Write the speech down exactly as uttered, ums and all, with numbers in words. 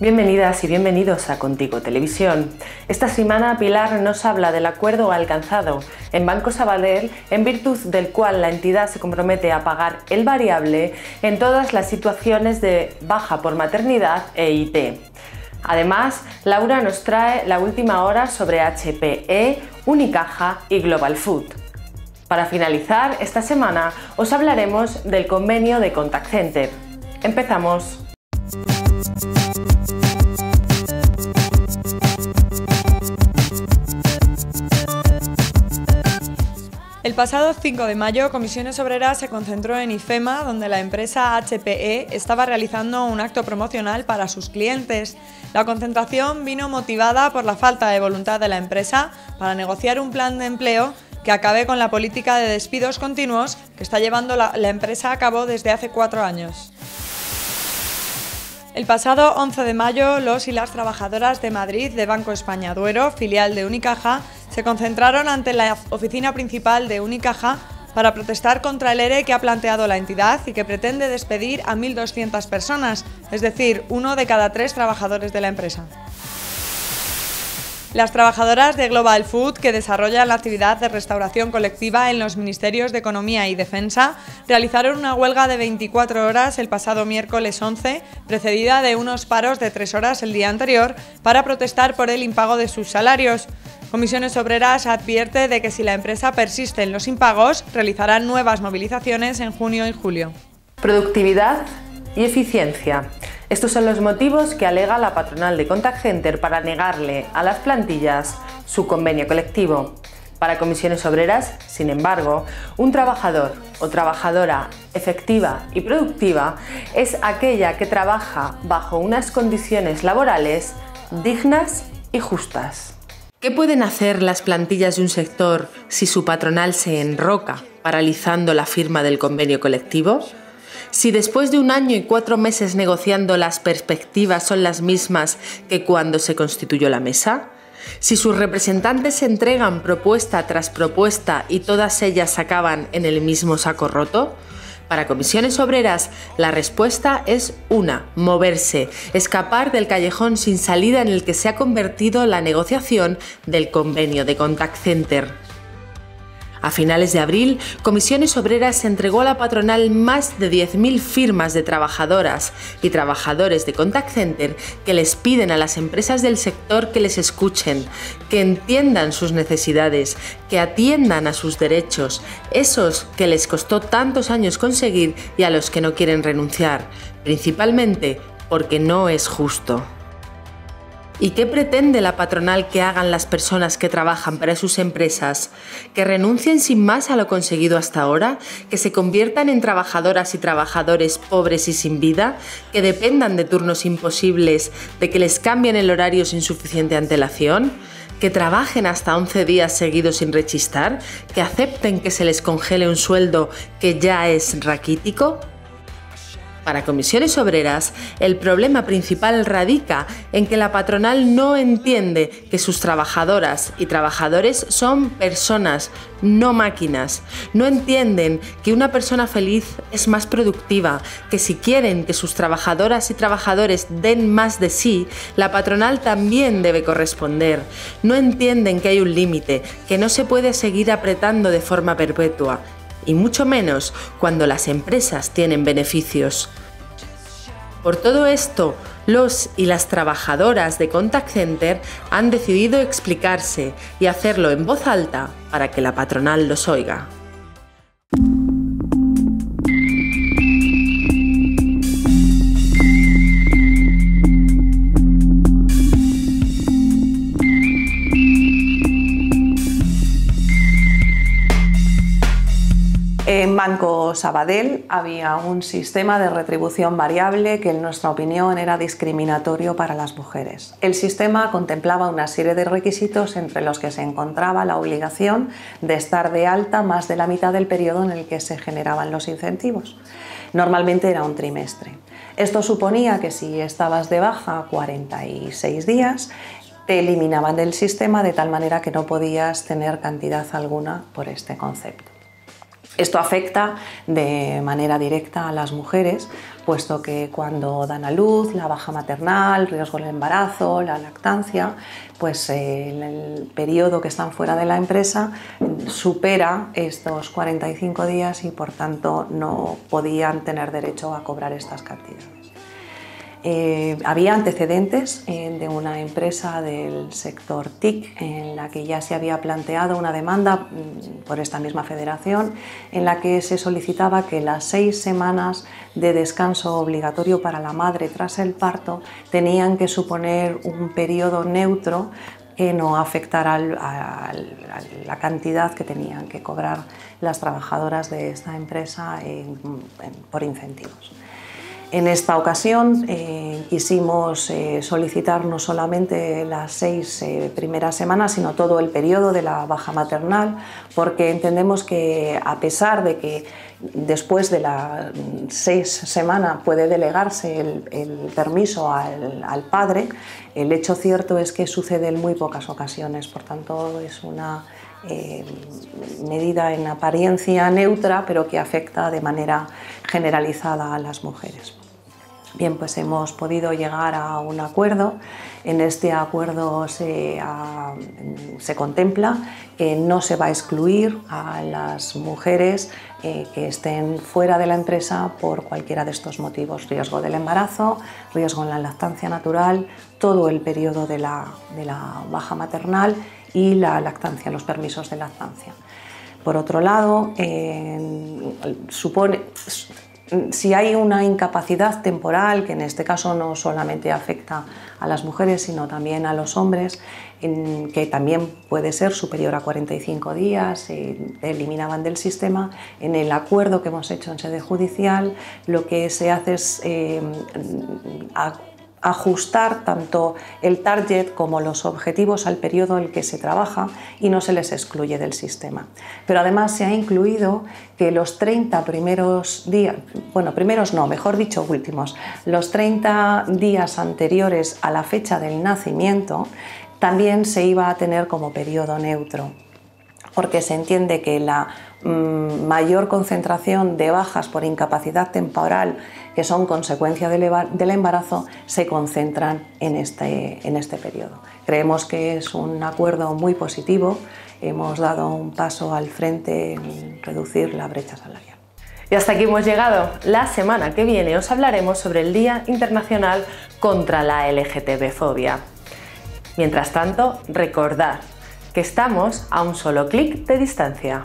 Bienvenidas y bienvenidos a Contigo Televisión. Esta semana Pilar nos habla del acuerdo alcanzado en Banco Sabadell, en virtud del cual la entidad se compromete a pagar el variable en todas las situaciones de baja por maternidad e I T. Además, Laura nos trae la última hora sobre H P E, Unicaja y Global Food. Para finalizar, esta semana os hablaremos del convenio de Contact Center. ¡Empezamos! El pasado cinco de mayo, Comisiones Obreras se concentró en IFEMA, donde la empresa H P E estaba realizando un acto promocional para sus clientes. La concentración vino motivada por la falta de voluntad de la empresa para negociar un plan de empleo que acabe con la política de despidos continuos que está llevando la, la empresa a cabo desde hace cuatro años. El pasado once de mayo, los y las trabajadoras de Madrid de Banco España Duero, filial de Unicaja, se concentraron ante la oficina principal de Unicaja para protestar contra el ERE que ha planteado la entidad y que pretende despedir a mil doscientas personas, es decir, uno de cada tres trabajadores de la empresa. Las trabajadoras de Global Food, que desarrollan la actividad de restauración colectiva en los Ministerios de Economía y Defensa, realizaron una huelga de veinticuatro horas el pasado miércoles once, precedida de unos paros de tres horas el día anterior, para protestar por el impago de sus salarios. Comisiones Obreras advierte de que si la empresa persiste en los impagos, realizarán nuevas movilizaciones en junio y julio. Productividad y eficiencia. Estos son los motivos que alega la patronal de Contact Center para negarle a las plantillas su convenio colectivo. Para Comisiones Obreras, sin embargo, un trabajador o trabajadora efectiva y productiva es aquella que trabaja bajo unas condiciones laborales dignas y justas. ¿Qué pueden hacer las plantillas de un sector si su patronal se enroca, paralizando la firma del convenio colectivo? Si después de un año y cuatro meses negociando las perspectivas son las mismas que cuando se constituyó la mesa, si sus representantes entregan propuesta tras propuesta y todas ellas acaban en el mismo saco roto, para Comisiones Obreras la respuesta es una: moverse, escapar del callejón sin salida en el que se ha convertido la negociación del convenio de Contact Center. A finales de abril, Comisiones Obreras entregó a la patronal más de diez mil firmas de trabajadoras y trabajadores de Contact Center que les piden a las empresas del sector que les escuchen, que entiendan sus necesidades, que atiendan a sus derechos, esos que les costó tantos años conseguir y a los que no quieren renunciar, principalmente porque no es justo. ¿Y qué pretende la patronal que hagan las personas que trabajan para sus empresas? ¿Que renuncien sin más a lo conseguido hasta ahora? ¿Que se conviertan en trabajadoras y trabajadores pobres y sin vida? ¿Que dependan de turnos imposibles? ¿De que les cambien el horario sin suficiente antelación? ¿Que trabajen hasta once días seguidos sin rechistar? ¿Que acepten que se les congele un sueldo que ya es raquítico? Para Comisiones Obreras, el problema principal radica en que la patronal no entiende que sus trabajadoras y trabajadores son personas, no máquinas. No entienden que una persona feliz es más productiva, que si quieren que sus trabajadoras y trabajadores den más de sí, la patronal también debe corresponder. No entienden que hay un límite, que no se puede seguir apretando de forma perpetua, y mucho menos cuando las empresas tienen beneficios. Por todo esto, los y las trabajadoras de Contact Center han decidido explicarse y hacerlo en voz alta para que la patronal los oiga. En Banco Sabadell había un sistema de retribución variable que, en nuestra opinión, era discriminatorio para las mujeres. El sistema contemplaba una serie de requisitos entre los que se encontraba la obligación de estar de alta más de la mitad del periodo en el que se generaban los incentivos. Normalmente era un trimestre. Esto suponía que si estabas de baja cuarenta y seis días, te eliminaban del sistema de tal manera que no podías tener cantidad alguna por este concepto. Esto afecta de manera directa a las mujeres, puesto que cuando dan a luz, la baja maternal, riesgo del embarazo, la lactancia, pues eh, el periodo que están fuera de la empresa supera estos cuarenta y cinco días y por tanto no podían tener derecho a cobrar estas cantidades. Eh, había antecedentes eh, de una empresa del sector T I C en la que ya se había planteado una demanda por esta misma federación en la que se solicitaba que las seis semanas de descanso obligatorio para la madre tras el parto tenían que suponer un periodo neutro que no afectara al, al, a la cantidad que tenían que cobrar las trabajadoras de esta empresa en, en, por incentivos. En esta ocasión eh, quisimos eh, solicitar no solamente las seis eh, primeras semanas, sino todo el periodo de la baja maternal, porque entendemos que a pesar de que después de las seis semanas puede delegarse el, el permiso al, al padre, el hecho cierto es que sucede en muy pocas ocasiones, por tanto es una Eh, medida en apariencia neutra, pero que afecta de manera generalizada a las mujeres. Bien, pues hemos podido llegar a un acuerdo. En este acuerdo se, a, se contempla que no se va a excluir a las mujeres eh, que estén fuera de la empresa por cualquiera de estos motivos: riesgo del embarazo, riesgo en la lactancia natural, todo el periodo de la, de la baja maternal y la lactancia, los permisos de lactancia. Por otro lado, eh, supone, si hay una incapacidad temporal, que en este caso no solamente afecta a las mujeres, sino también a los hombres, en, que también puede ser superior a cuarenta y cinco días, eh, eliminaban del sistema. En el acuerdo que hemos hecho en sede judicial, lo que se hace es eh, a, ajustar tanto el target como los objetivos al periodo en el que se trabaja y no se les excluye del sistema. Pero además se ha incluido que los treinta primeros días, bueno, primeros no, mejor dicho últimos, los treinta días anteriores a la fecha del nacimiento también se iba a tener como periodo neutro, porque se entiende que la mmm, mayor concentración de bajas por incapacidad temporal, que son consecuencia del embarazo, se concentran en este, en este periodo. Creemos que es un acuerdo muy positivo, hemos dado un paso al frente en reducir la brecha salarial. Y hasta aquí hemos llegado. La semana que viene os hablaremos sobre el Día Internacional contra la L G T B fobia. Mientras tanto, recordad que estamos a un solo clic de distancia.